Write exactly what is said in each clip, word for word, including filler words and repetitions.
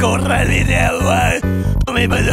Corre el video, tú mismo eres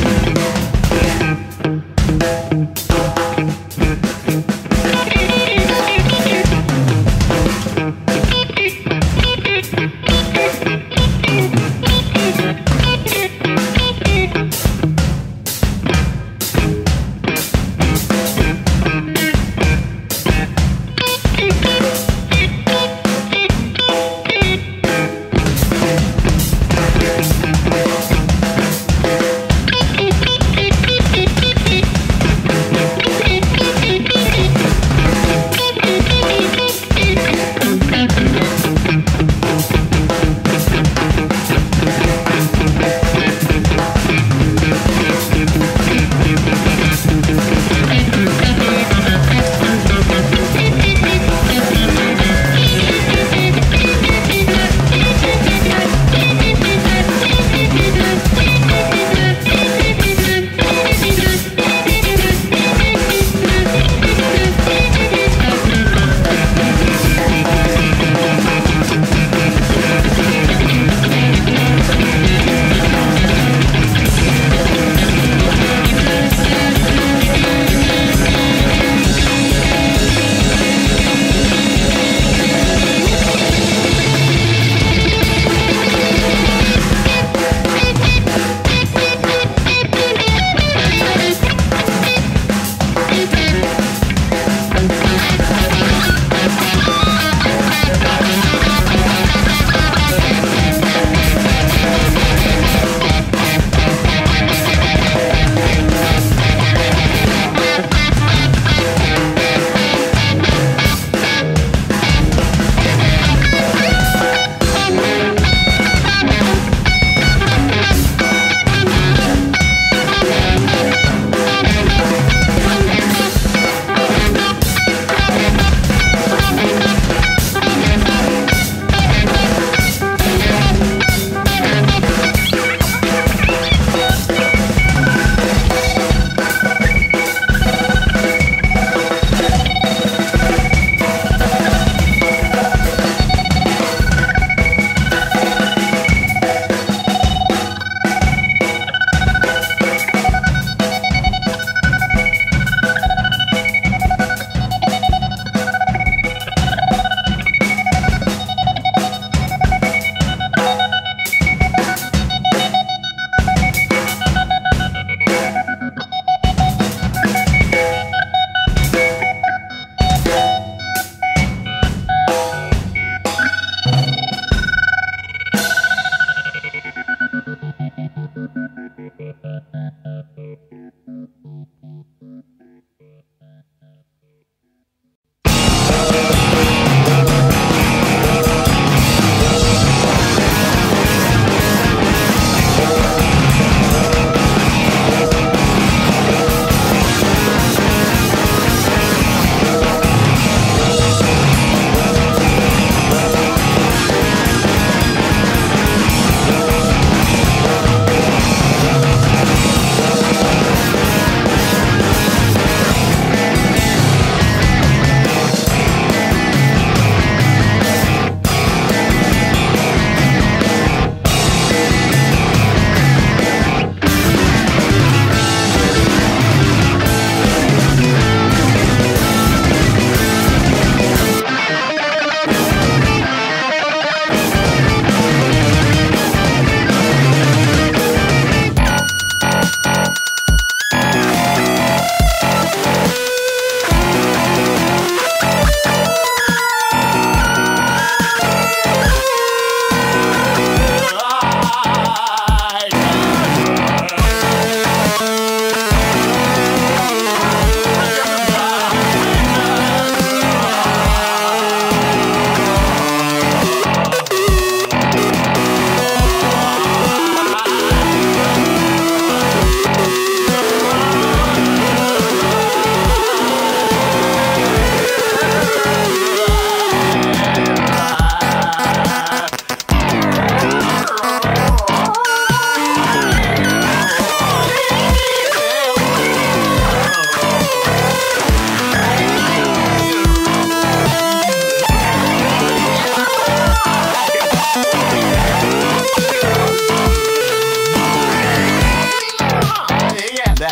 Beep.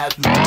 Let's go.